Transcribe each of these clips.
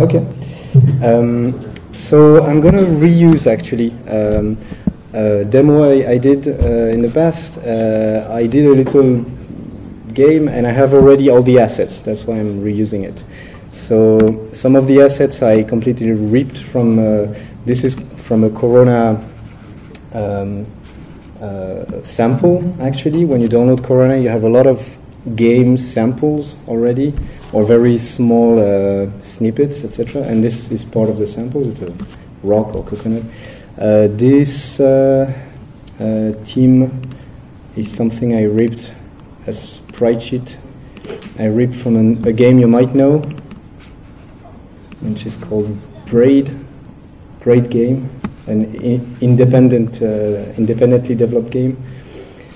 Okay. So I'm going to reuse, actually, a demo I did in the past. I did a little game, and I have already all the assets. That's why I'm reusing it. So some of the assets I completely ripped from, this is from a Corona sample, actually. When you download Corona, you have a lot of game samples already, or very small snippets, etc. And this is part of the samples. It's a rock or coconut. This theme is something I ripped, a sprite sheet. I ripped from a game you might know, which is called Braid. Great game, an independently developed game.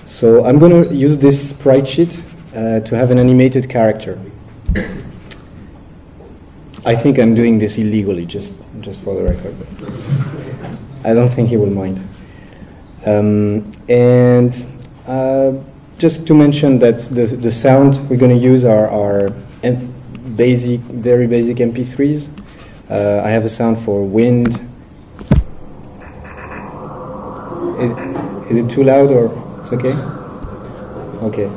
So I'm going to use this sprite sheet to have an animated character. I think I'm doing this illegally, just for the record. But I don't think he will mind. Just to mention that the sound we're going to use are basic, very basic MP3s. I have a sound for wind. Is it too loud, or it's okay? Okay.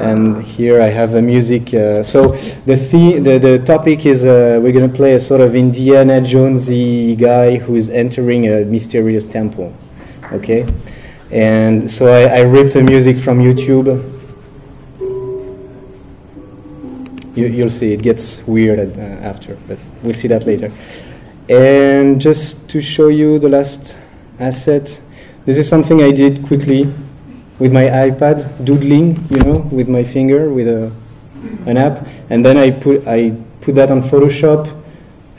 And here I have a music. So the topic is we're going to play a sort of Indiana Jonesy guy who is entering a mysterious temple. Okay. And so I ripped the music from YouTube. You'll see it gets weird after, but we'll see that later. And just to show you the last asset, this is something I did quickly with my iPad, doodling, you know, with my finger, with an app, and then I put that on Photoshop,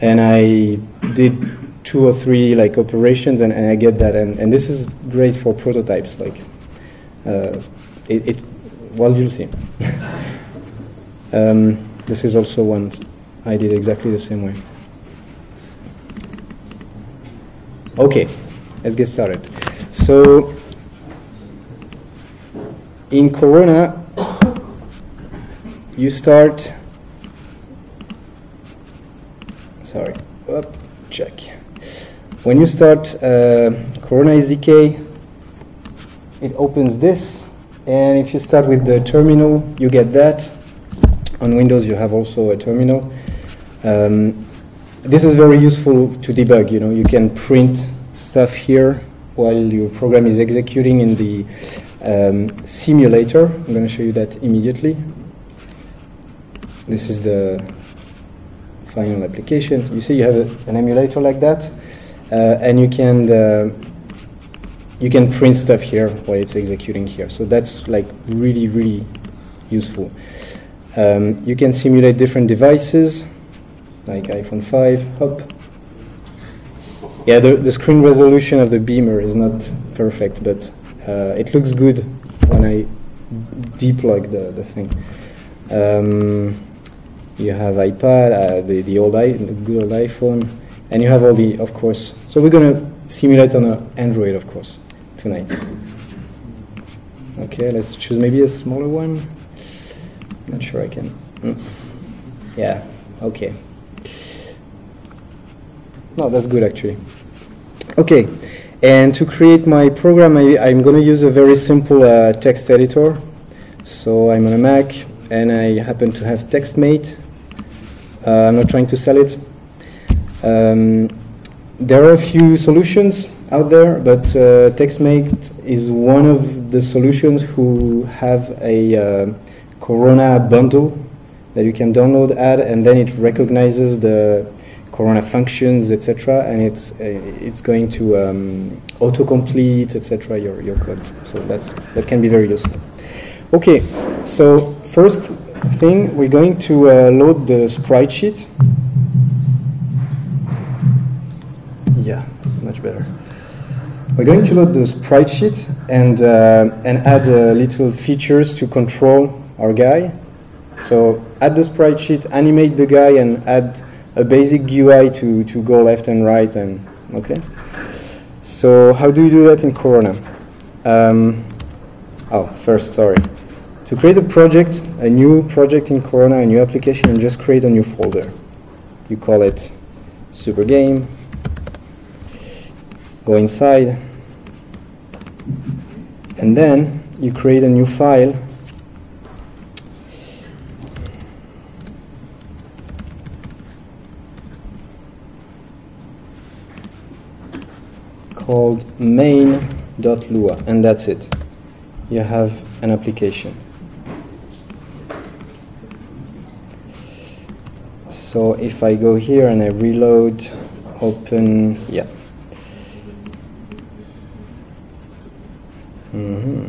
and I did 2 or 3 like operations, and I get that, and this is great for prototypes. Like, well, you'll see. This is also one I did exactly the same way. Okay, let's get started. So in Corona, you start. Sorry, check. When you start Corona SDK, it opens this, and if you start with the terminal, you get that. On Windows, you have also a terminal. This is very useful to debug. You know, you can print stuff here while your program is executing in the simulator. I'm going to show you that immediately. This is the final application. You see, you have an emulator like that, and you can print stuff here while it's executing here. So that's like really, really useful. You can simulate different devices, like iPhone 5, up. Yeah, the screen resolution of the beamer is not perfect, but it looks good when I deplug the thing. You have iPad, the good old iPhone, and you have all the, of course. So we're going to simulate on Android, of course, tonight. Okay, let's choose maybe a smaller one. Not sure I can. Yeah, okay. No, that's good actually. Okay, and to create my program, I'm going to use a very simple text editor. So I'm on a Mac, and I happen to have TextMate. I'm not trying to sell it. There are a few solutions out there, but TextMate is one of the solutions who have a Corona bundle that you can download, add, and then it recognizes the Corona functions, etc., and it's going to autocomplete, etc., your code. So that can be very useful. Okay, so first thing, we're going to load the sprite sheet. Yeah, much better. We're going to load the sprite sheet and add little features to control our guy. So add the sprite sheet, animate the guy, and add a basic UI to go left and right. And okay. So how do you do that in Corona? First, sorry. To create a new project in Corona, a new application, you just create a new folder. You call it super game, go inside, and then you create a new file. Called main.lua, and that's it. You have an application. So if I go here and I reload, open, yeah. Mm-hmm.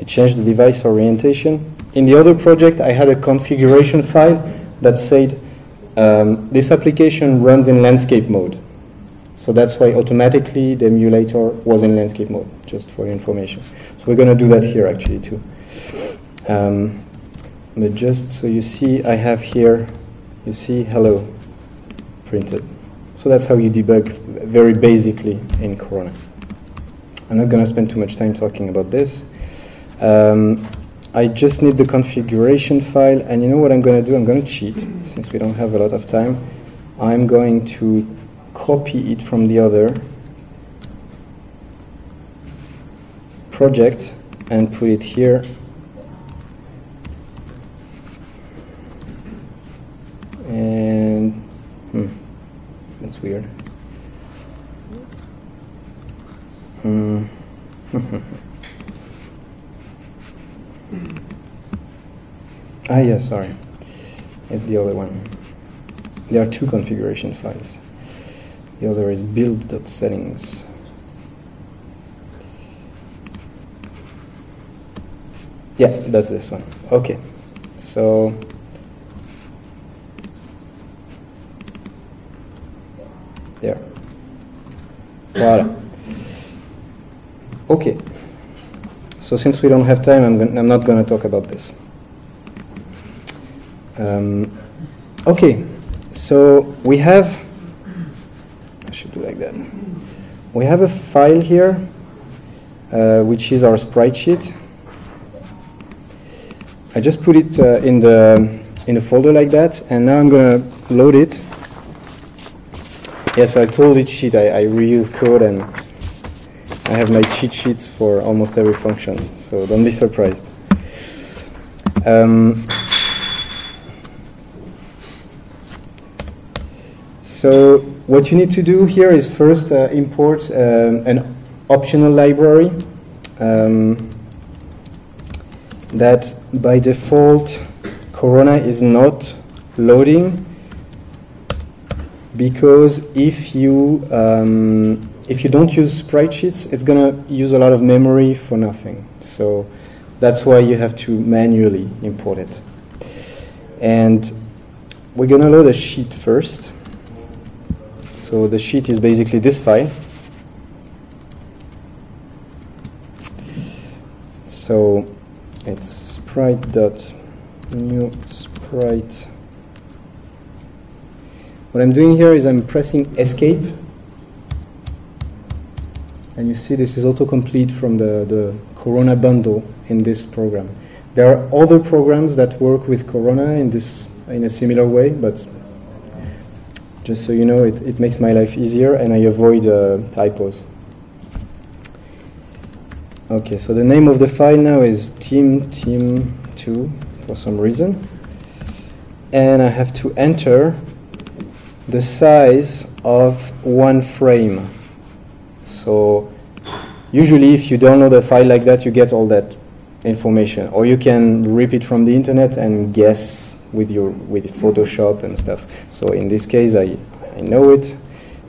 I changed the device orientation. In the other project, I had a configuration file that said this application runs in landscape mode. So that's why automatically the emulator was in landscape mode, just for your information. So we're going to do that here actually too. But just so you see, I have here, you see, hello printed. So that's how you debug very basically in Corona. I'm not going to spend too much time talking about this. I just need the configuration file, and you know what I'm going to do? I'm going to cheat, since we don't have a lot of time. I'm going to copy it from the other project and put it here. And, that's weird. Ah, yeah, sorry. It's the other one. There are two configuration files. The other is build.settings. Yeah, that's this one. Okay. So there. Voila. Okay. So since we don't have time, I'm not going to talk about this. Okay, so we have, I should do like that. We have a file here, which is our sprite sheet. I just put it in the folder like that, and now I'm going to load it. Yes, I told each sheet I reuse code, and I have my cheat sheets for almost every function, so don't be surprised. So what you need to do here is first import an optional library that by default Corona is not loading, because if you don't use sprite sheets, it's going to use a lot of memory for nothing. So that's why you have to manually import it. And we're going to load a sheet first. So the sheet is basically this file. So it's sprite.new sprite. What I'm doing here is I'm pressing escape. And you see this is autocomplete from the Corona bundle in this program. There are other programs that work with Corona in a similar way, but just so you know, it makes my life easier, and I avoid typos. Okay, so the name of the file now is team2 for some reason. And I have to enter the size of one frame. So usually if you download a file like that, you get all that information. Or you can rip it from the internet and guess with Photoshop and stuff. So in this case, I know it,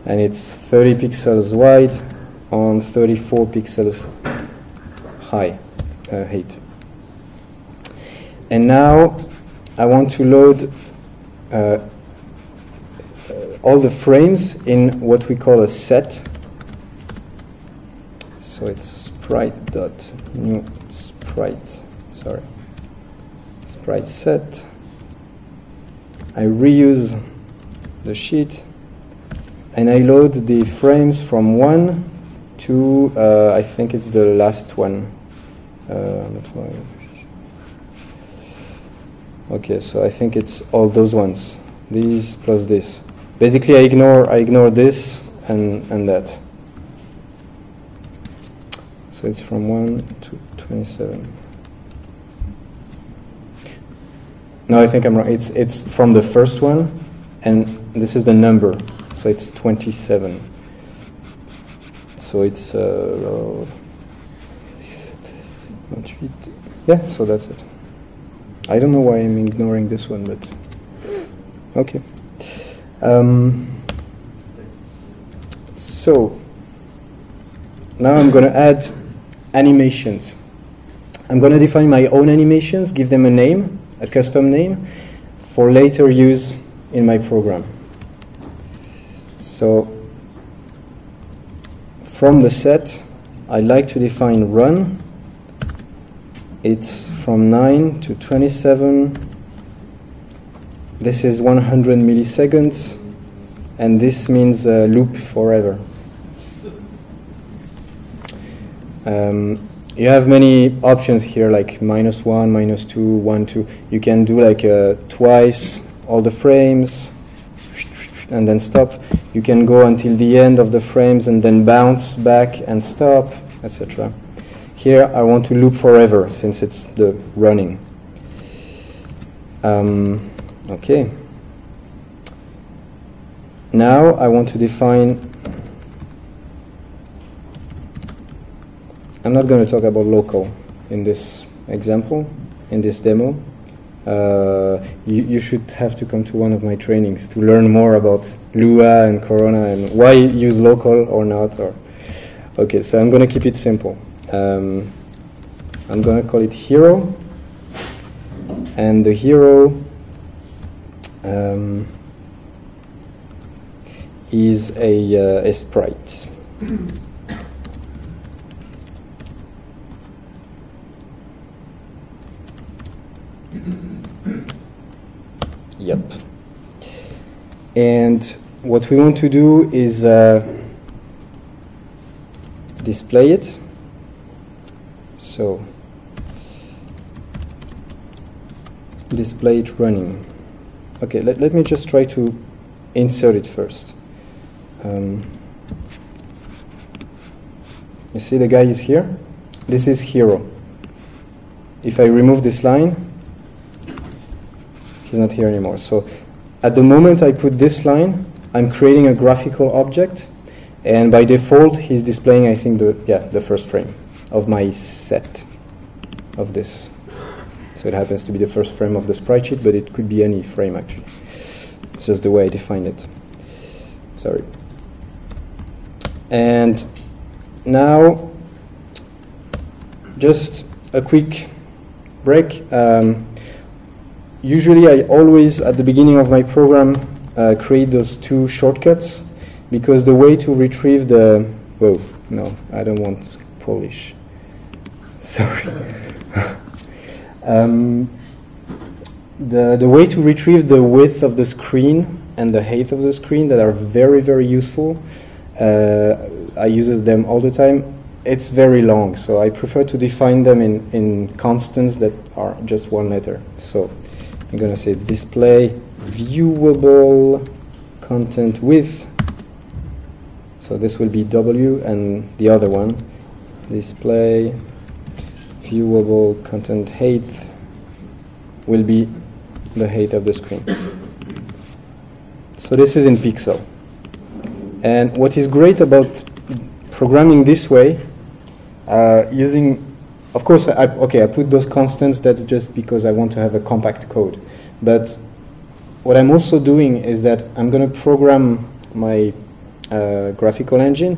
and it's 30 pixels wide on 34 pixels high, height. And now I want to load all the frames in what we call a set. So it's sprite.new sprite, sorry, sprite set. I reuse the sheet, and I load the frames from 1 to, I think it's the last one. Okay, so I think it's all those ones. These plus this. Basically, I ignore this and that. So it's from 1 to 27. No, I think I'm wrong. It's from the first one, and this is the number. So it's 27. So it's 28. Yeah, so that's it. I don't know why I'm ignoring this one, but okay. So now I'm going to add animations. I'm going to define my own animations, give them a name, a custom name, for later use in my program. So from the set, I'd like to define run. It's from 9 to 27. This is 100 milliseconds, and this means loop forever. You have many options here, like -1, -2, 1, 2. You can do like twice all the frames and then stop. You can go until the end of the frames and then bounce back and stop, etc. Here I want to loop forever since it's the running. Okay. Now I want to define. I'm not going to talk about local in this example, in this demo. You should have to come to one of my trainings to learn more about Lua and Corona and why use local or not. Or okay, so I'm going to keep it simple. I'm going to call it hero, and the hero is a sprite. Yep. And what we want to do is display it. So, display it running. Okay, let me just try to insert it first. You see the guy is here? This is hero. If I remove this line, he's not here anymore. So, at the moment I put this line, I'm creating a graphical object, and by default he's displaying, I think, the first frame of my set of this. So it happens to be the first frame of the sprite sheet, but it could be any frame actually. It's just the way I defined it. Sorry. And now, just a quick break. Usually I always, at the beginning of my program, create those two shortcuts, because the way to retrieve the, whoa, no, I don't want Polish. Sorry. The way to retrieve the width of the screen and the height of the screen that are very, very useful. I use them all the time. It's very long, so I prefer to define them in constants that are just one letter. So I'm going to say display viewable content width. So this will be W, and the other one, display viewable content height, will be the height of the screen. So this is in pixel. And what is great about programming this way, using, of course, okay, I put those constants, that's just because I want to have a compact code. But what I'm also doing is that I'm going to program my graphical engine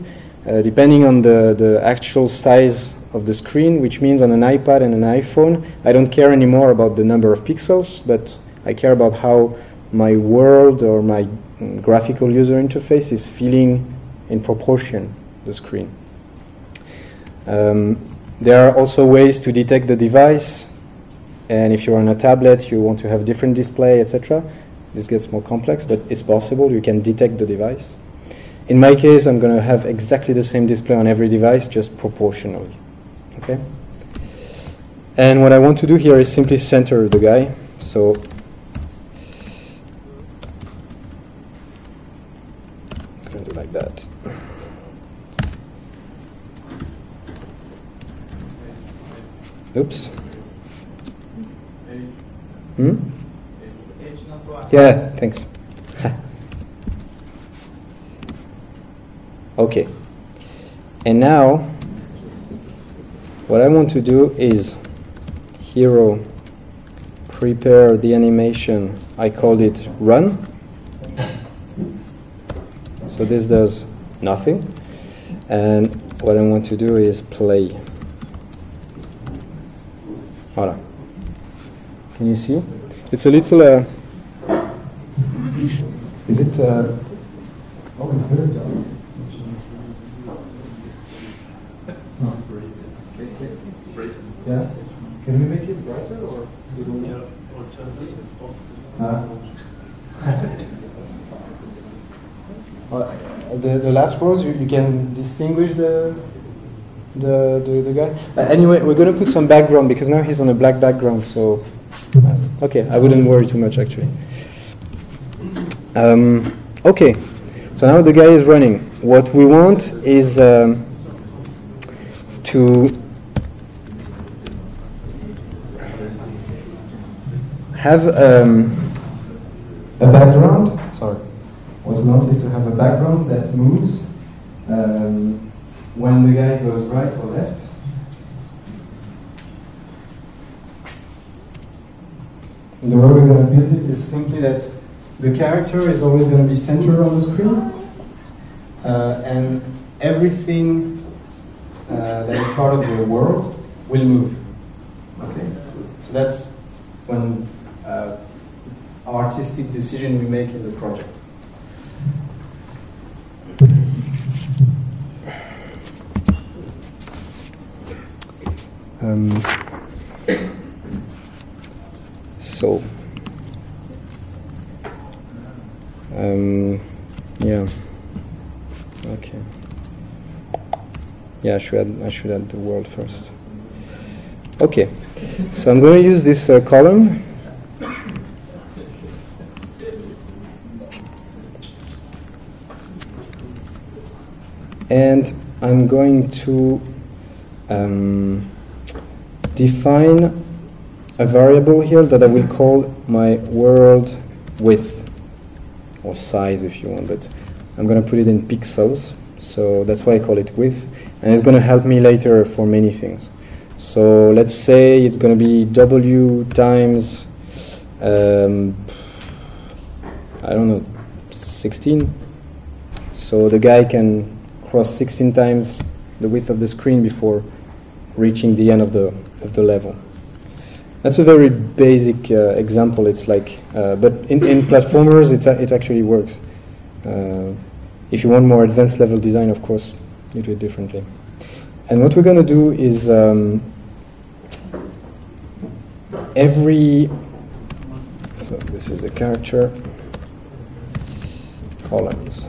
depending on the actual size of the screen, which means on an iPad and an iPhone, I don't care anymore about the number of pixels, but I care about how my world or my graphical user interface is feeling in proportion to the screen. There are also ways to detect the device, and if you're on a tablet, you want to have different display, etc. This gets more complex, but it's possible. You can detect the device. In my case, I'm going to have exactly the same display on every device, just proportionally. Okay. And what I want to do here is simply center the guy. So I'm going to do like that. Oops. Hmm? Yeah, thanks. Okay. And now, what I want to do is hero prepare the animation. I called it run. So this does nothing. And what I want to do is play. Voilà. Can you see? It's a little. Is it? Oh, it's very dark. Yeah. Can we make it brighter or do you want to? Or turn this off? The last rows, you can distinguish the guy. Anyway, we're going to put some background because now he's on a black background. So, okay, I wouldn't worry too much actually. Okay, so now the guy is running. What we want is to have a background. Sorry. What we want is to have a background that moves when the guy goes right or left. And the way we're going to build it is simply that the character is always going to be centered on the screen, and everything that is part of the world will move. Okay. So that's when artistic decision we make in the project. Yeah. Okay. Yeah, I should add the world first. Okay. So I'm going to use this column. And I'm going to define a variable here that I will call my world width, or size if you want, but I'm going to put it in pixels, so that's why I call it width, and it's going to help me later for many things. So let's say it's going to be W times, I don't know, 16, so the guy can 16 times the width of the screen before reaching the end of the level. That's a very basic example. It's like, but in platformers, it actually works. If you want more advanced level design, of course, you do it differently. And what we're going to do is every. So this is the character columns.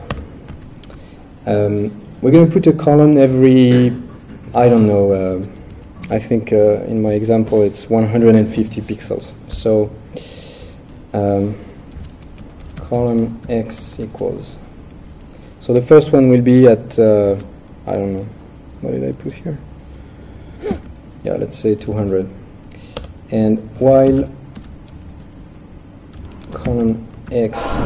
We're going to put a column every, I don't know, I think in my example it's 150 pixels. So column X equals. So the first one will be at, I don't know, what did I put here? Yeah, let's say 200. And while column X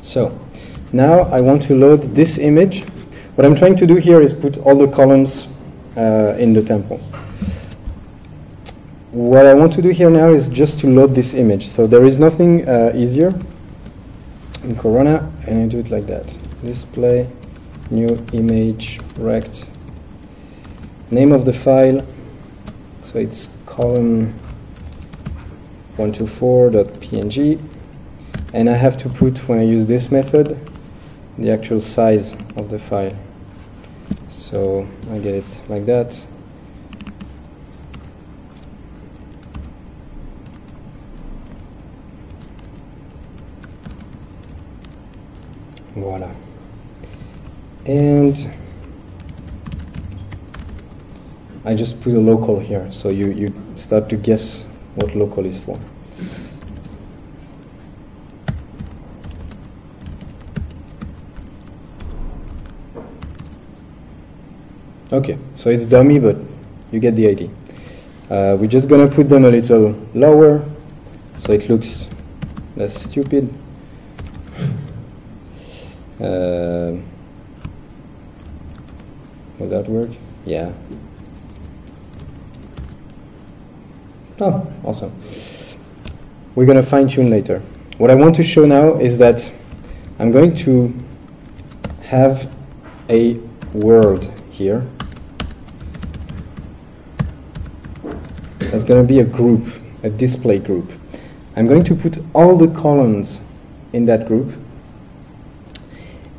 So, now I want to load this image. What I'm trying to do here is put all the columns in the temple. What I want to do here now is just to load this image. So there is nothing easier in Corona, and I do it like that. Display, new image, rect, name of the file. So it's column 124.png. And I have to put, when I use this method, the actual size of the file. So I get it like that. Voila. And I just put a local here, so you start to guess what local is for. Okay, so it's dummy, but you get the idea. We're just gonna put them a little lower, so it looks less stupid. Will that work? Yeah. Oh, awesome. We're gonna fine-tune later. What I want to show now is that I'm going to have a world here. That's gonna be a group, a display group. I'm going to put all the columns in that group,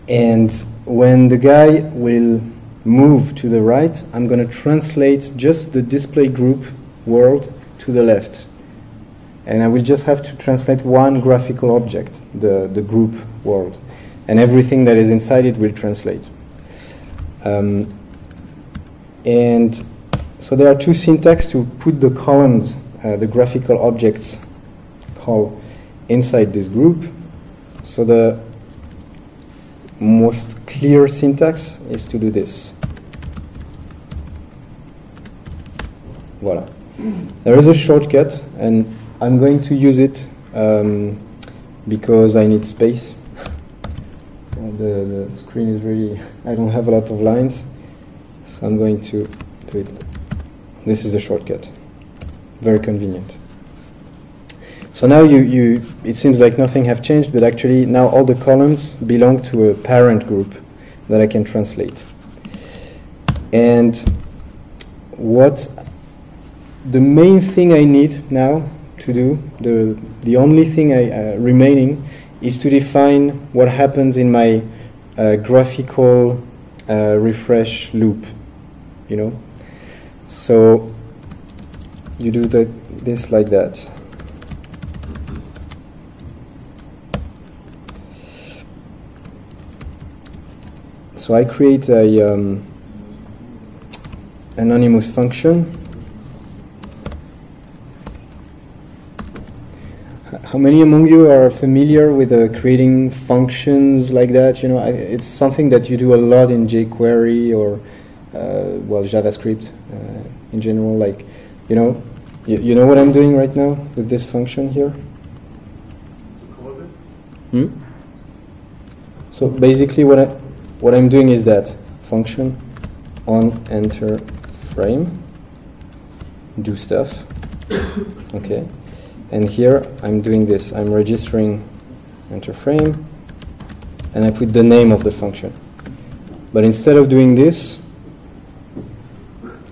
and when the guy will move to the right, I'm gonna translate just the display group world to the left, and I will just have to translate one graphical object, the group world, and everything that is inside it will translate. And so there are two syntax to put the columns, the graphical objects call, inside this group. So the most clear syntax is to do this. Voila. There is a shortcut, and I'm going to use it because I need space. The screen is really... I don't have a lot of lines, so I'm going to do it. This is the shortcut. Very convenient. So now it seems like nothing have changed, but actually now all the columns belong to a parent group that I can translate. And what the main thing I need now to do, the only thing remaining, is to define what happens in my graphical refresh loop, you know? So you do this like that. So I create a anonymous function. How many among you are familiar with creating functions like that? You know, it's something that you do a lot in jQuery or, well, JavaScript in general. Like, you know, you know what I'm doing right now with this function here? So basically, what I'm doing is that function on enter frame, do stuff. Okay. And here I'm doing this. I'm registering enter frame, and I put the name of the function. But instead of doing this,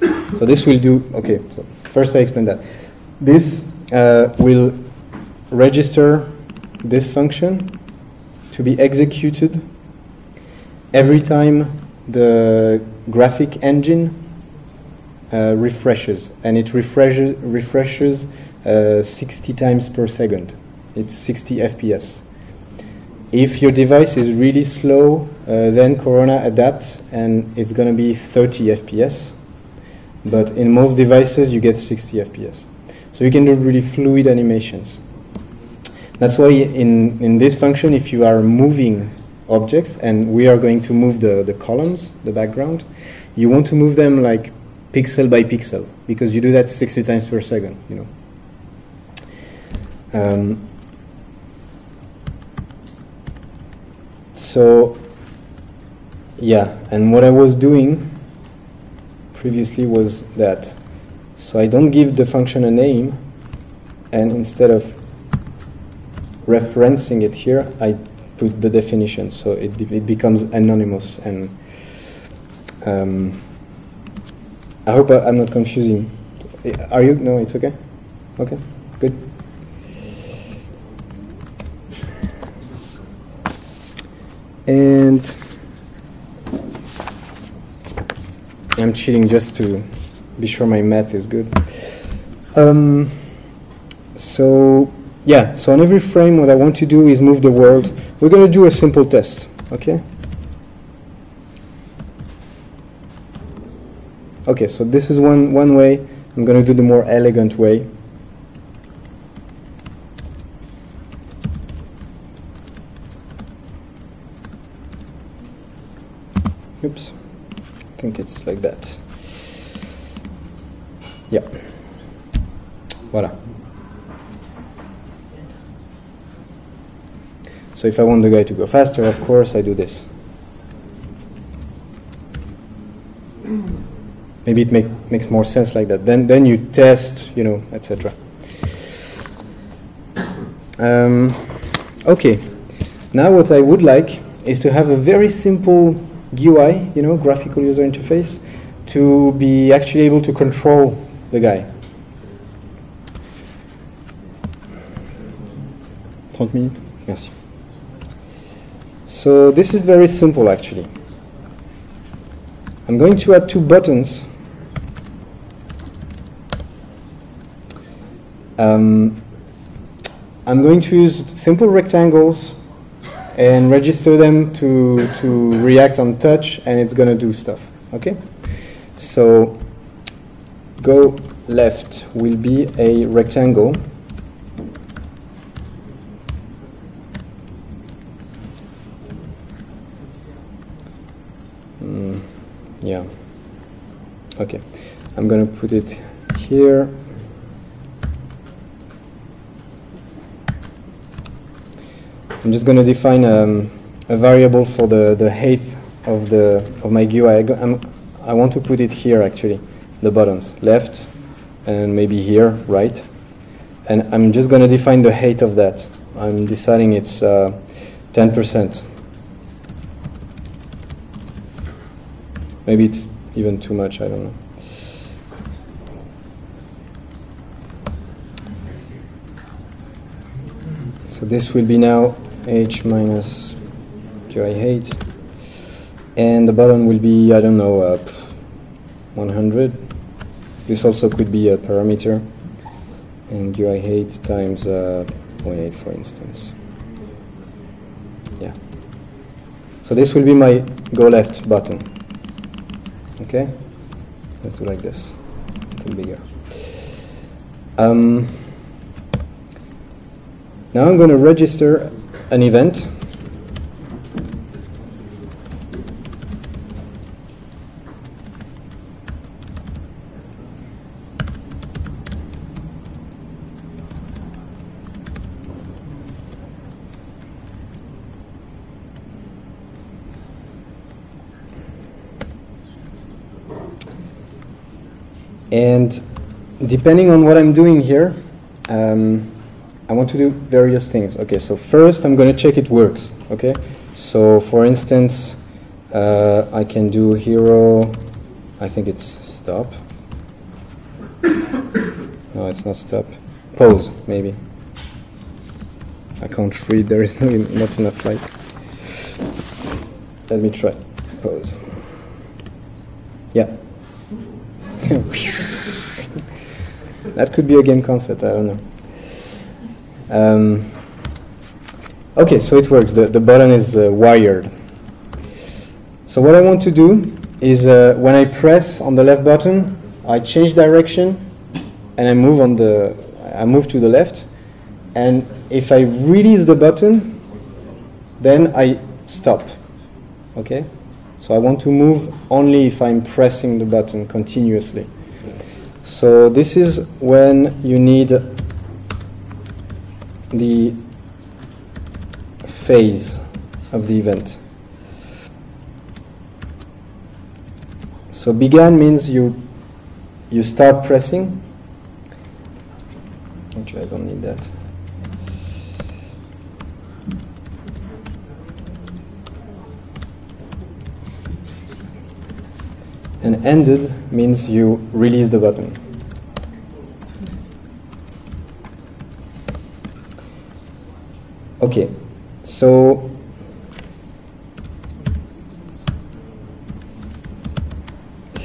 so this will do, okay, so first I explain that. This will register this function to be executed every time the graphic engine refreshes, and it refreshes 60 times per second. It's 60 FPS. If your device is really slow, then Corona adapts and it's going to be 30 FPS. But in most devices, you get 60 FPS. So you can do really fluid animations. That's why in this function, if you are moving objects, and we are going to move the columns, the background, you want to move them like pixel by pixel, because you do that 60 times per second, you know. So yeah, and what I was doing previously was that. So I don't give the function a name, and instead of referencing it here, I put the definition, so it becomes anonymous. And I hope I'm not confusing. Are you? No, it's okay. Okay, good. And I'm cheating just to be sure my math is good. So on every frame, what I want to do is move the world. We're going to do a simple test, okay? Okay, so this is one way. I'm going to do the more elegant way. Oops, I think it's like that. Yeah, voilà. So if I want the guy to go faster, of course, I do this. Maybe it makes more sense like that. Then you test, you know, etc. Okay. Now what I would like is to have a very simple GUI, you know, graphical user interface, to be actually able to control the guy. 30 minutes. Merci. So this is very simple actually. I'm going to add two buttons. I'm going to use simple rectangles and register them to react on touch, and it's going to do stuff. Okay? So go left will be a rectangle. Yeah. Okay. I'm going to put it here. I'm just going to define a variable for the height of my GUI. I want to put it here actually, the buttons, left, and maybe here, right. And I'm just going to define the height of that. I'm deciding it's 10%. Maybe it's even too much, I don't know. So this will be now h minus GUI height, and the button will be, I don't know, 100. This also could be a parameter, and GUI height times 0.8 for instance. Yeah. So this will be my go left button. Okay, let's do like this, a little bigger. Now I'm going to register an event. And depending on what I'm doing here, I want to do various things. Okay, so first I'm going to check it works. Okay, so for instance, I can do hero. I think it's stop. No, it's not stop. Pause, maybe. I can't read. There is not enough light. Let me try. Pause. Yeah. That could be a game concept, I don't know. Okay, so it works. The button is wired. So what I want to do is when I press on the left button, I change direction and I move to the left. And if I release the button, then I stop. Okay? So I want to move only if I'm pressing the button continuously. So this is when you need the phase of the event. So began means you start pressing. Actually, I don't need that. And ended means you release the button. Okay, so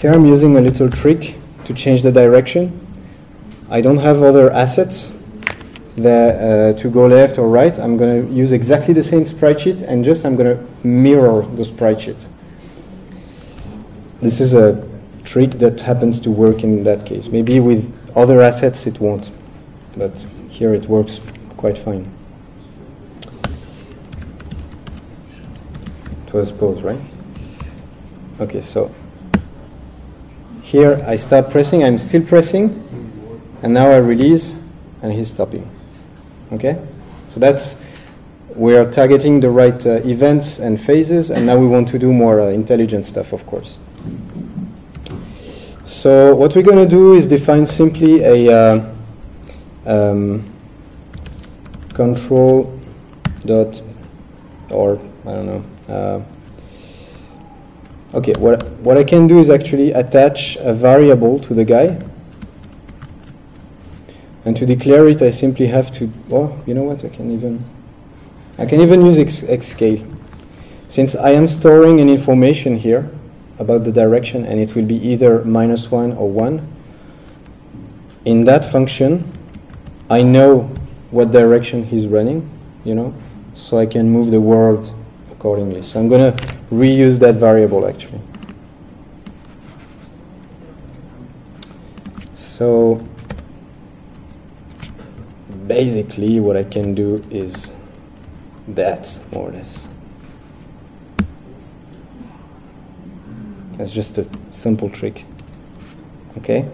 Here I'm using a little trick to change the direction. I don't have other assets that, to go left or right. I'm going to use exactly the same spreadsheet and just I'm going to mirror the spreadsheet. This is a trick that happens to work in that case. Maybe with other assets it won't, but here it works quite fine. It was paused, right? Okay, so here I start pressing, I'm still pressing, and now I release, and he's stopping. Okay? So that's, we are targeting the right events and phases, and now we want to do more intelligent stuff, of course. So what we're going to do is define simply a control dot, or I don't know. Okay, what I can do is actually attach a variable to the guy, and to declare it, I simply have to. Oh, you know what? I can even use xscale, since I am storing an information here about the direction, and it will be either -1 or 1. In that function, I know what direction he's running, you know, so I can move the world accordingly. So I'm going to reuse that variable actually. So basically what I can do is that, more or less. That's just a simple trick. Okay?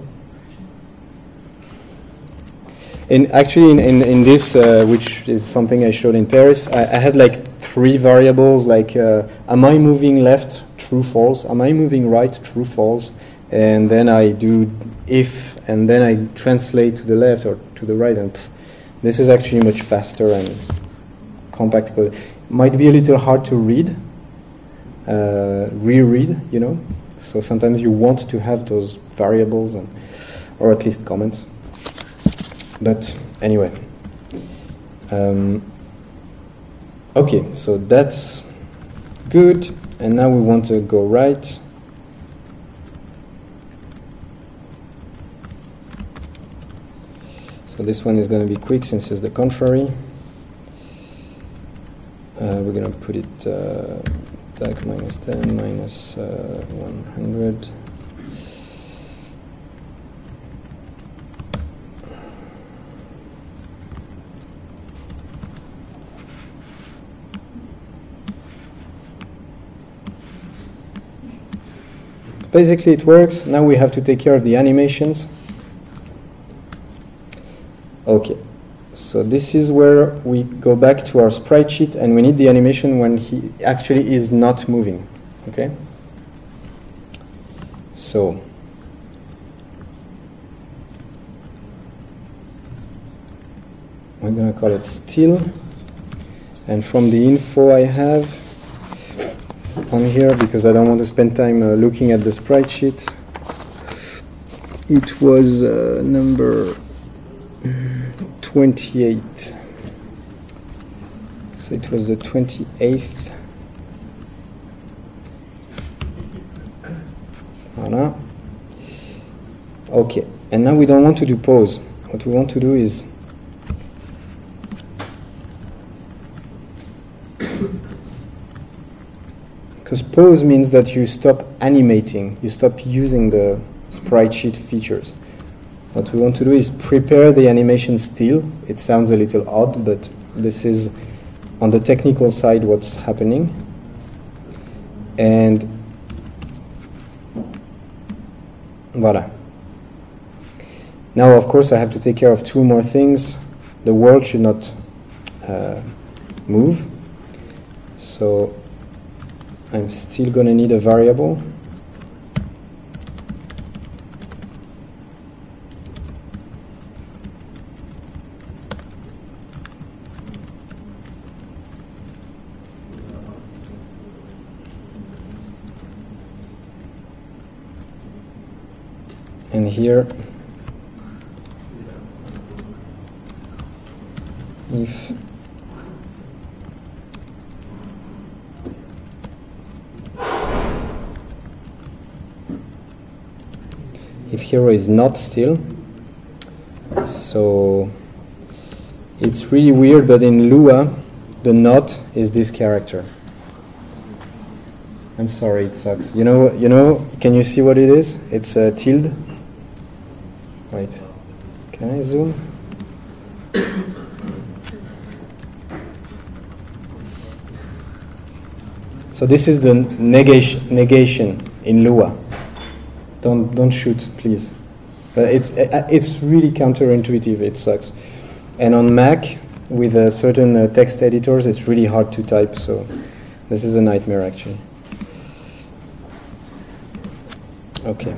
Actually in this, which is something I showed in Paris, I had like 3 variables, like am I moving left, true, false, am I moving right, true, false, and then I do if, and then I translate to the left or to the right, and this is actually much faster and compact code. Might be a little hard to read, reread, you know, so sometimes you want to have those variables, and, or at least comments, but anyway. Okay, so that's good, and now we want to go right. So this one is going to be quick since it's the contrary. We're going to put it tag -10, -100. Basically it works. Now we have to take care of the animations. Okay, so this is where we go back to our spreadsheet, and we need the animation when he actually is not moving. Okay, so we're gonna call it still, and from the info I have on here, because I don't want to spend time looking at the spreadsheet, it was number 28, so it was the 28th. Voilà. Okay, and now we don't want to do pause. What we want to do is pause means that you stop animating, you stop using the spreadsheet features. What we want to do is prepare the animation still. It sounds a little odd, but this is on the technical side what's happening. And voila. Now, of course, I have to take care of 2 more things. The world should not move. So I'm still going to need a variable. And here, if hero is not still. So it's really weird, but in Lua, the not is this character. I'm sorry, it sucks. You know. Can you see what it is? It's a tilde. Wait, can I zoom? So this is the negation in Lua. Don't shoot, please. It's really counterintuitive. It sucks. And on Mac, with certain text editors, it's really hard to type. So this is a nightmare, actually. Okay.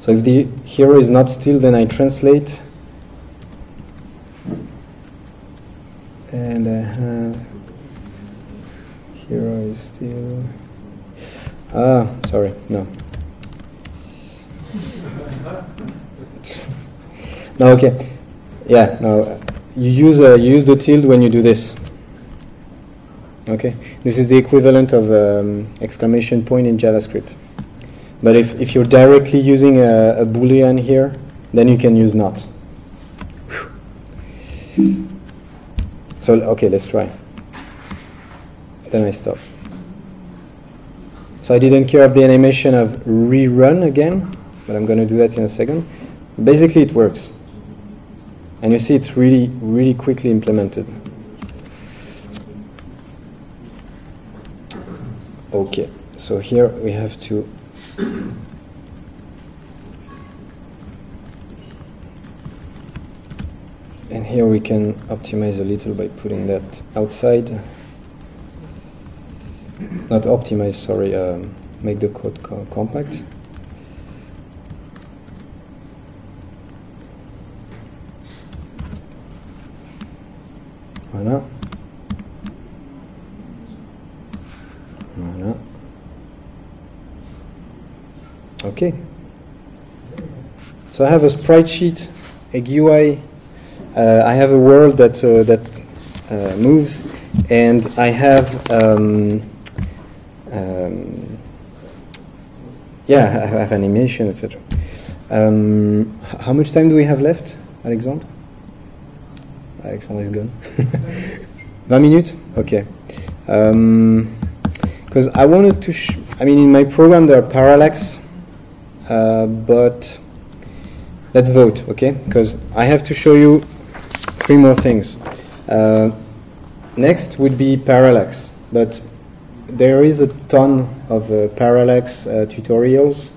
So if the hero is not still, then I translate, and I have hero is still. Ah, sorry, no. No, okay. Yeah, no. You use the tilde when you do this. Okay, this is the equivalent of exclamation point in JavaScript. But if you're directly using a Boolean here, then you can use not. So, okay, let's try. Then I stop. So I didn't care of the animation of rerun again, but I'm going to do that in a second. Basically, it works. And you see it's really, really quickly implemented. Okay, so here we have to and here we can optimize a little by putting that outside. Not optimize, sorry, make the code compact. Voilà. Voilà. Okay. So I have a sprite sheet, a GUI. I have a world that moves, and I have I have animation, etc. How much time do we have left, Alexandre? Alexandre is gone. 20 minutes? Okay. Because I wanted to, in my program there are parallax, but let's vote, okay? Because I have to show you three more things. Next would be parallax, but there is a ton of parallax tutorials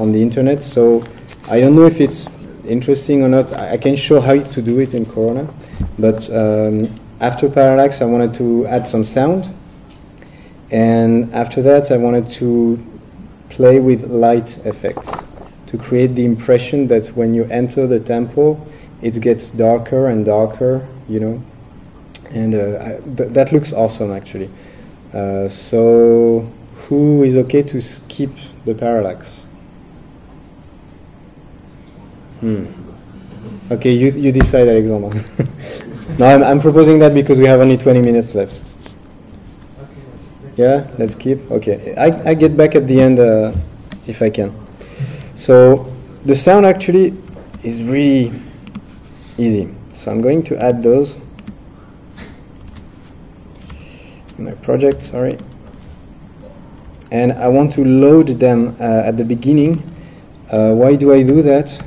on the internet, so I don't know if it's interesting or not. I can show how to do it in Corona, but after parallax I wanted to add some sound, and after that I wanted to play with light effects to create the impression that when you enter the temple it gets darker and darker, you know, and that looks awesome actually. So who is okay to skip the parallax? Okay, you decide, Alexandre. No, I'm proposing that because we have only 20 minutes left. Yeah, let's skip. Okay, I get back at the end if I can. So the sound actually is really easy. So I'm going to add those. My project, sorry, and I want to load them at the beginning. Why do I do that?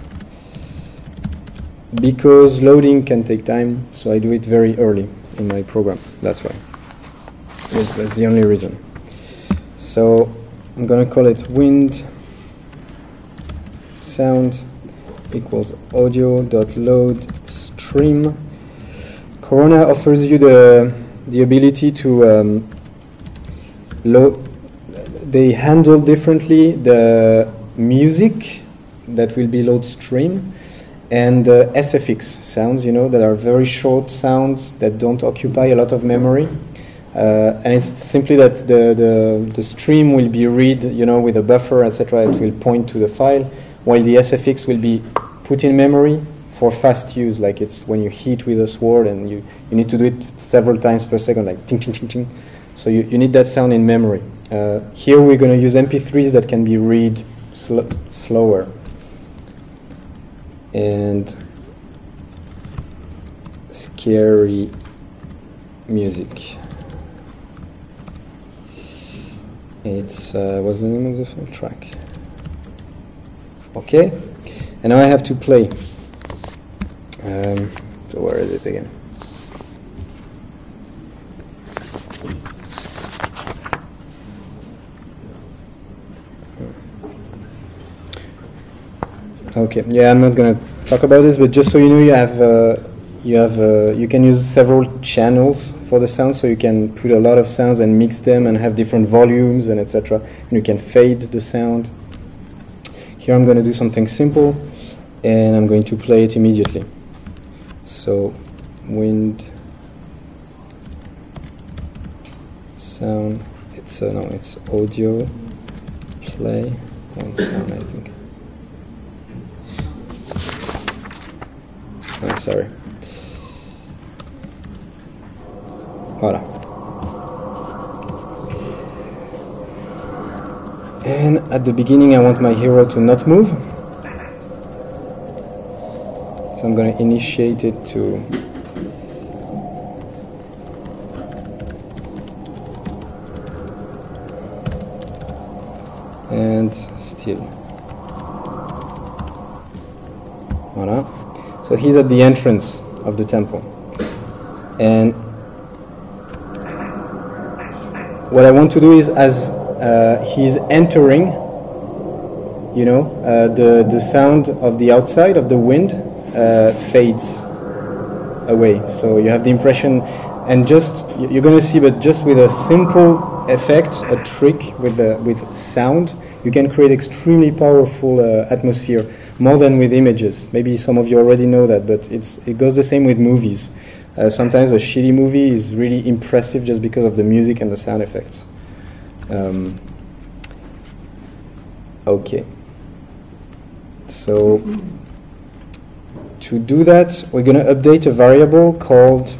Because loading can take time, so I do it very early in my program. That's why. That's the only reason. So I'm going to call it wind sound equals audio.load stream. Corona offers you the ability to they handle differently the music that will be load stream and SFX sounds, you know, that are very short sounds that don't occupy a lot of memory, and it's simply that the stream will be read, you know, with a buffer, etc. It will point to the file, while the SFX will be put in memory for fast use, like it's when you hit with a sword and you need to do it several times per second, like ting ting ting ting. So you need that sound in memory. Here we're going to use MP3s that can be read slower. And scary music. It's what's the name of the track? Okay, and now I have to play. So where is it again? Okay, yeah, I'm not gonna talk about this, but just so you know, you can use several channels for the sound, so you can put a lot of sounds and mix them and have different volumes and etc. And you can fade the sound. Here I'm going to do something simple, and I'm going to play it immediately. So, wind, sound. It's no, it's audio, play, and sound, I think. Oh, sorry. Voilà. And at the beginning I want my hero to not move. So I'm going to initiate it to... And still. Voilà. So he's at the entrance of the temple. And what I want to do is, as he's entering, you know, the sound of the outside of the wind fades away. So you have the impression, and just you're going to see, but just with a simple effect, a trick with sound, you can create extremely powerful atmosphere, more than with images. Maybe some of you already know that, but it goes the same with movies. Sometimes a shitty movie is really impressive just because of the music and the sound effects. Okay. So to do that, we're going to update a variable called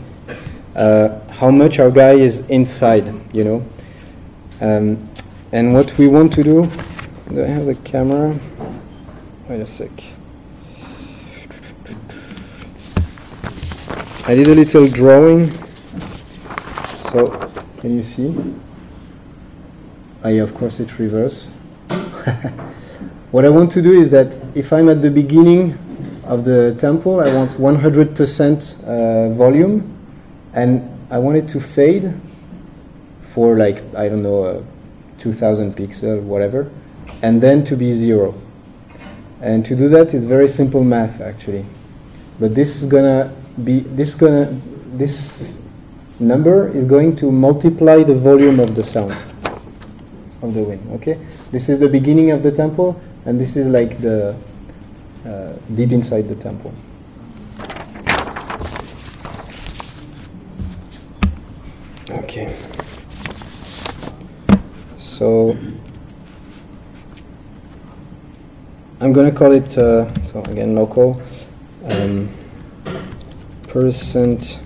how much our guy is inside, you know. And what we want to do... Do I have the camera? Wait a sec. I did a little drawing, so can you see? Ah, yeah, of course it's reverse. What I want to do is that if I'm at the beginning of the temple, I want 100% volume, and I want it to fade for, like, I don't know, 2000 pixels, whatever, and then to be 0. And to do that, it's very simple math, actually. But this is gonna be this number is going to multiply the volume of the sound of the wind. Okay, this is the beginning of the temple, and this is like the deep inside the temple. Okay, so I'm gonna call it so again local. Percent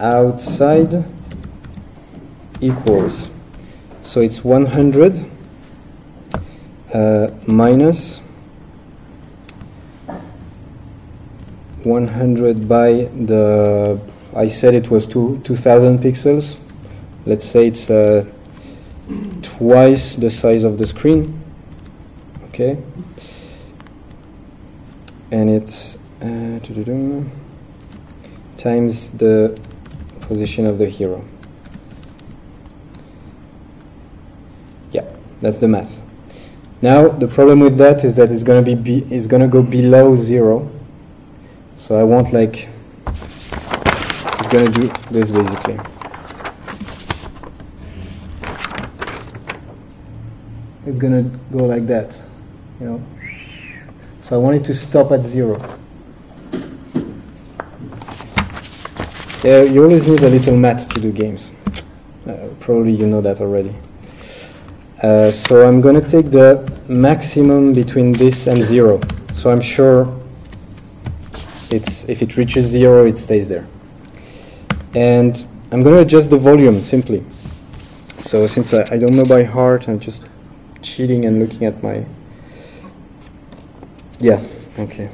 outside equals, so it's 100 minus 100 by the, I said it was 2000 pixels, let's say it's twice the size of the screen, okay, and it's times the position of the hero. Yeah, that's the math. Now the problem with that is that it's going to it's going to go below 0. So I want, like, it's going to do this basically. It's going to go like that, you know. So I want it to stop at 0. Yeah, you always need a little math to do games. Probably you know that already. So I'm going to take the maximum between this and 0. So I'm sure it's, if it reaches 0, it stays there. And I'm going to adjust the volume simply. So since I don't know by heart, I'm just cheating and looking at my... Yeah, okay.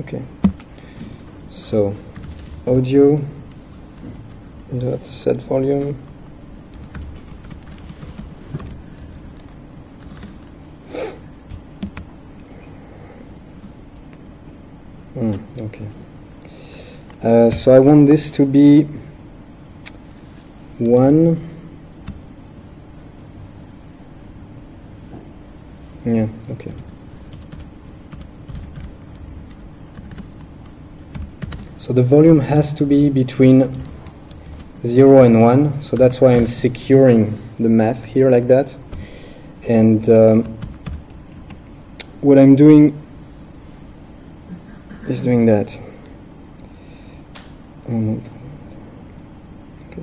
Okay, so audio, that's set volume. Okay, so I want this to be 1. Yeah, okay. So the volume has to be between 0 and 1, so that's why I'm securing the math here like that. And what I'm doing is doing that. Okay.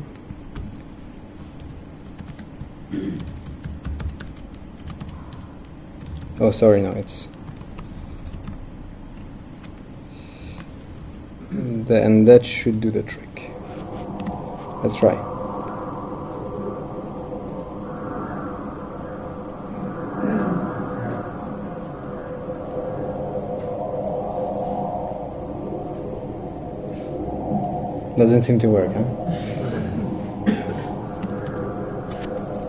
Oh, sorry, no, it's... Then that should do the trick. Let's try. Doesn't seem to work, huh?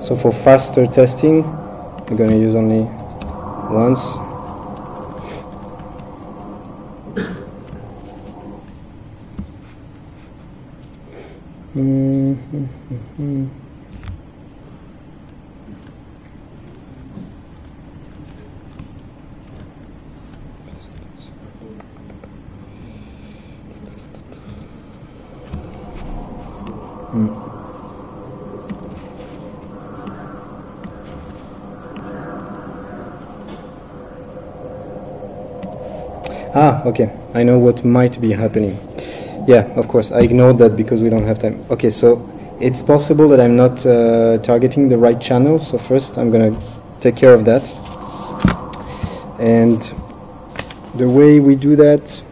So for faster testing, we're gonna use only once. Ah, okay, I know what might be happening. Yeah, of course, I ignored that because we don't have time. Okay, so it's possible that I'm not targeting the right channel, so first I'm gonna take care of that. And the way we do that,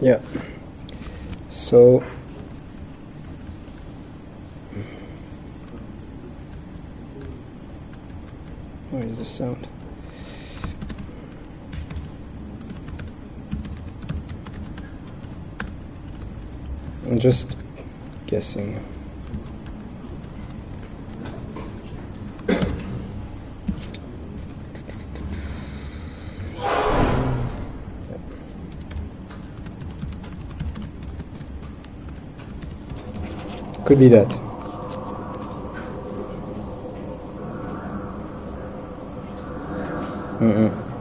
yeah, so where is the sound? I'm just guessing. Could be that.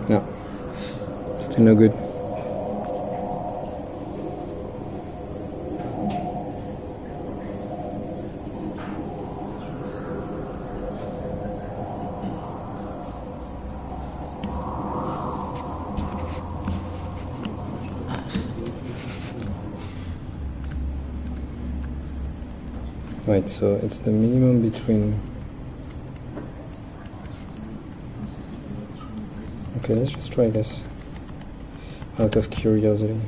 No, still no good. Right, so it's the minimum between... Okay, let's just try this out of curiosity.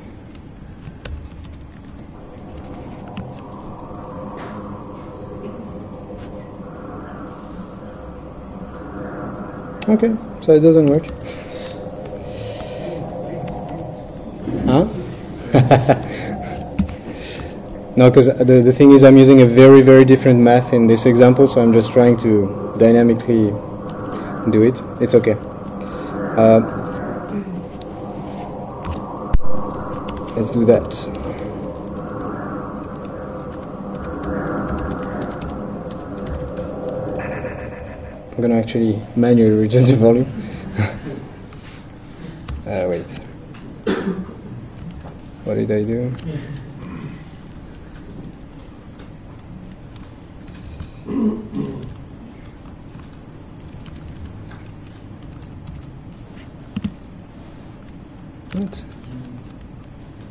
Okay, so it doesn't work. Huh? No, because the thing is I'm using a very, very different math in this example, so I'm just trying to dynamically do it. It's okay. Let's do that. I'm going to actually manually reduce the volume. Wait. What did I do? What?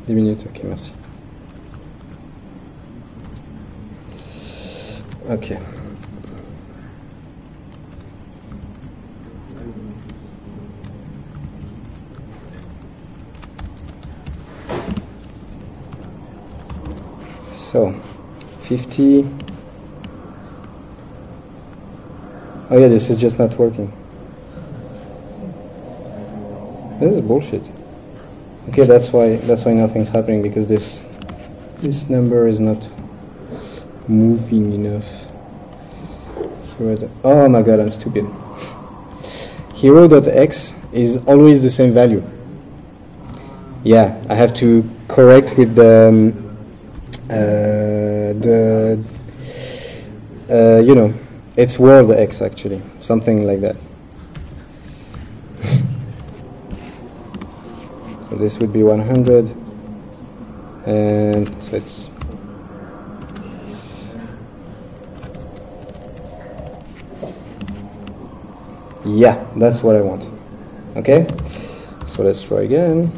10 minutes, ok, merci. Ok. So 50. Oh yeah, this is just not working. This is bullshit. Okay, that's why nothing's happening, because this number is not moving enough. Oh my god, I'm stupid. Hero.x is always the same value. Yeah, I have to correct with the you know, it's world x actually, something like that. So this would be 100, and so it's. Yeah, that's what I want. Okay, so let's try again.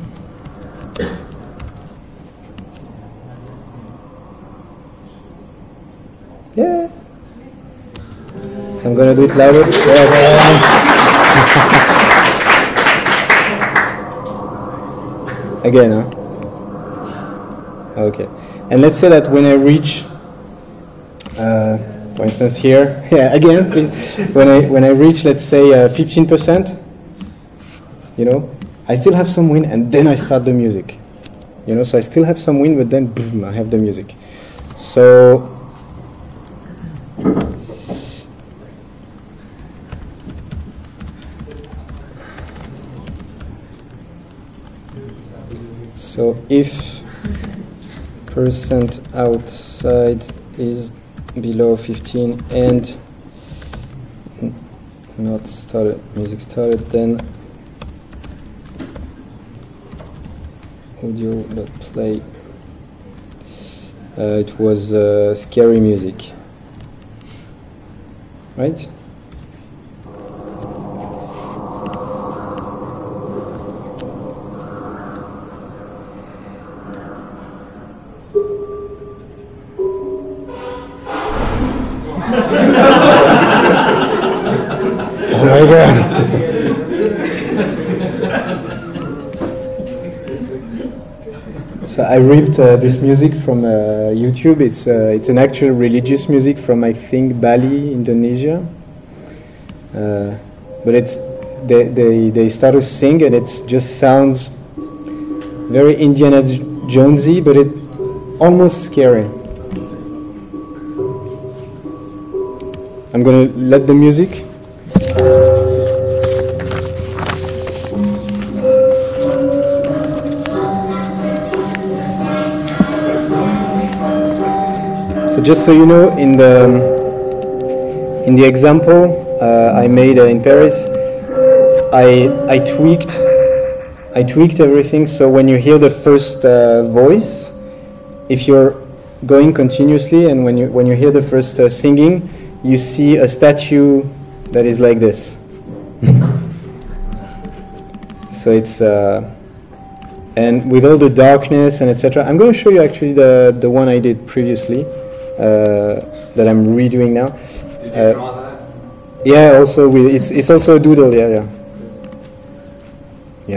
Yeah, so I'm gonna do it louder. Again, huh? Okay, and let's say that when I reach, for instance here, yeah, again, please. When I reach, let's say 15%, you know, I still have some wind, and then I start the music, you know. So I still have some wind, but then boom, I have the music. So if percent outside is below 15 and not started, music started, then audio.play. It was scary music, right? I ripped this music from YouTube. It's an actual religious music from, I think, Bali, Indonesia. But it's they start to sing, and it just sounds very Indiana Jonesy, but it almost scary. I'm gonna let the music. Just so you know, in the example I made in Paris, I tweaked everything. So when you hear the first voice, if you're going continuously, and when you hear the first singing, you see a statue that is like this. So it's and with all the darkness and etc. I'm going to show you actually the one I did previously. That I'm redoing now. Did you draw that? Yeah, also with it's also a doodle. Yeah, yeah.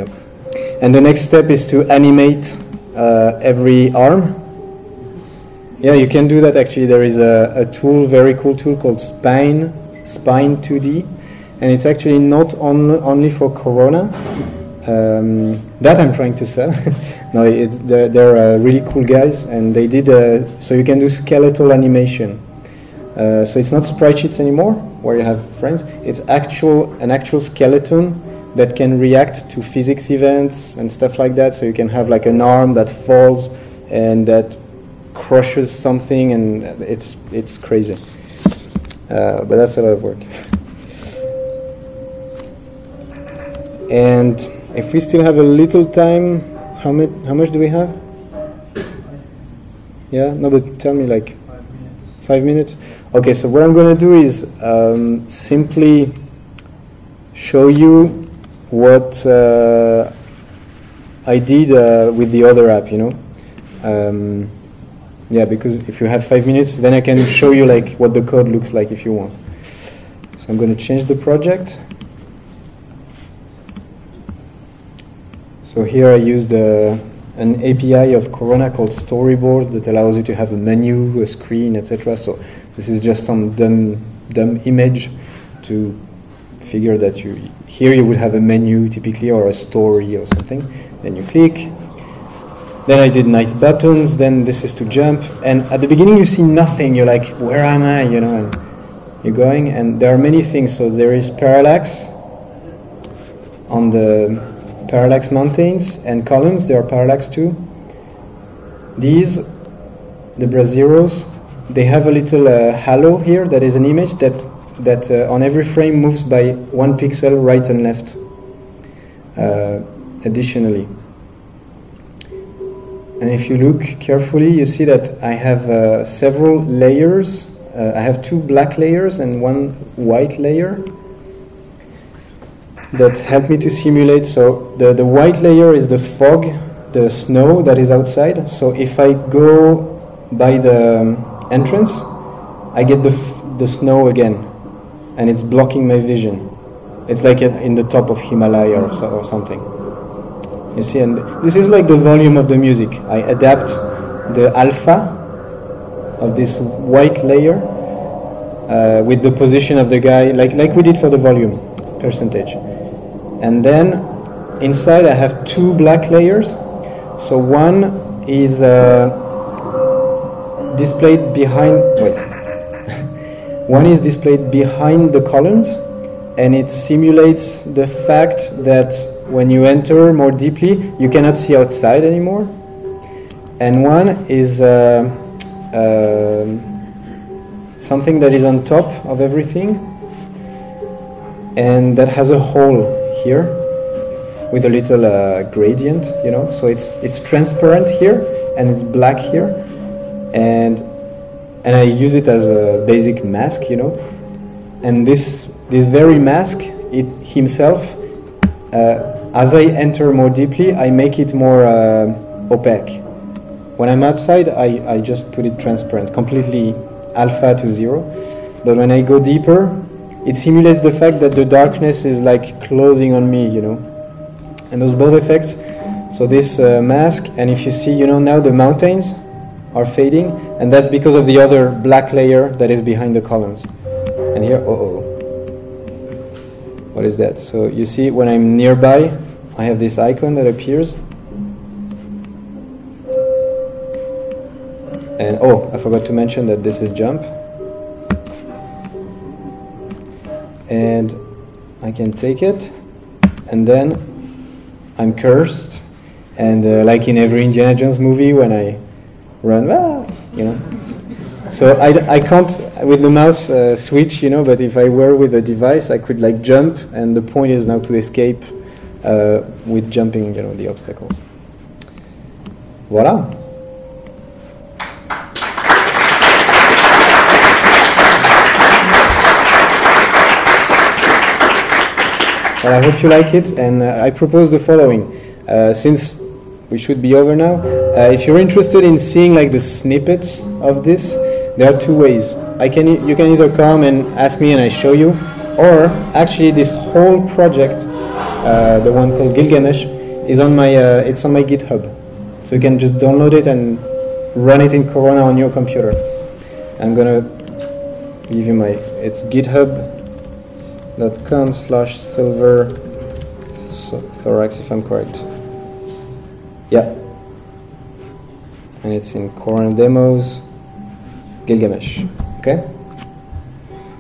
Yep. And the next step is to animate every arm. Yeah, you can do that actually. There is a tool, very cool tool called Spine 2D, and it's actually not only for Corona. That I'm trying to sell. No, they're really cool guys, and they did so you can do skeletal animation. So it's not spreadsheets anymore where you have frames. It's an actual skeleton that can react to physics events and stuff like that. So you can have like an arm that falls and that crushes something, and it's crazy. But that's a lot of work. And if we still have a little time, how much do we have? Yeah, no, but tell me, like 5 minutes. Okay, so what I'm going to do is simply show you what I did with the other app, you know. Yeah, because if you have 5 minutes, then I can show you like what the code looks like if you want. So I'm going to change the project. So here I used an API of Corona called Storyboard that allows you to have a menu, a screen, etc. So this is just some dumb image to figure that here you would have a menu typically or a story or something. Then you click. Then I did nice buttons, then this is to jump, and at the beginning you see nothing, you're like, where am I, you know, and you're going, and there are many things. So there is parallax on the parallax mountains, and columns, there are parallax too. These, the brazeros, they have a little halo here, that is an image that on every frame moves by 1 pixel right and left, additionally. And if you look carefully, you see that I have several layers. I have 2 black layers and 1 white layer that help me to simulate. So the white layer is the fog, the snow that is outside. So if I go by the entrance, I get the snow again, and it's blocking my vision. It's like in the top of Himalaya or something. You see, and this is like the volume of the music. I adapt the alpha of this white layer with the position of the guy, like we did for the volume percentage. And then inside I have 2 black layers. So one is displayed behind. Wait. One is displayed behind the columns, and it simulates the fact that when you enter more deeply, you cannot see outside anymore. And one is something that is on top of everything, and that has a hole here with a little gradient, you know. So it's transparent here, and it's black here, and I use it as a basic mask, you know. And this very mask, himself. As I enter more deeply, I make it more opaque. When I'm outside, I just put it transparent, completely alpha to 0. But when I go deeper, it simulates the fact that the darkness is like closing on me, you know. And those both effects, so this mask, and if you see, you know, now the mountains are fading, and that's because of the other black layer that is behind the columns. And here, what is that? So you see, when I'm nearby, I have this icon that appears. And I forgot to mention that this is jump. And I can take it, and then I'm cursed. And like in every Indiana Jones movie, when I run, you know. So I can't, with the mouse, switch, you know, but if I were with a device, I could like jump, and the point is now to escape with jumping, you know, the obstacles. Voilà. Well, I hope you like it, and I propose the following. Since we should be over now, if you're interested in seeing like the snippets of this, there are 2 ways. You can either come and ask me and I show you, or actually this whole project, the one called Gilgamesh, is on my it's on my GitHub, so you can just download it and run it in Corona on your computer. I'm gonna give you my. It's github.com/silverthorax if I'm correct. Yeah, and it's in Corona demos. Gilgamesh, okay?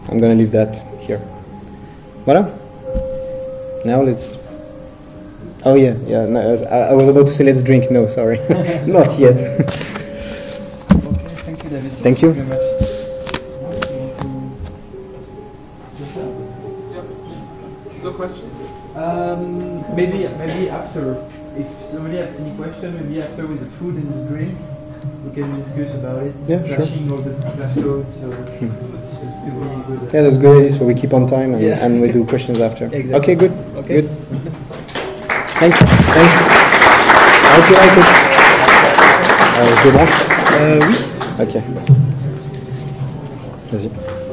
I'm gonna leave that here. Voilà. Now let's... Oh yeah, no, I was about to say let's drink. No, sorry, not yet. Okay, thank you, David. Thank you. Thank you very much. No questions? Maybe after, if somebody has any question, maybe after with the food and the drink. We can discuss about it. Yeah, flashing sure. All the flash codes, so really good. Yeah, that's good. So we keep on time, and, yeah. And we do questions after. Exactly. Okay, good. Okay. Good. Thanks. Thanks. I hope you like it. Good luck. Oui. Okay. Vas-y.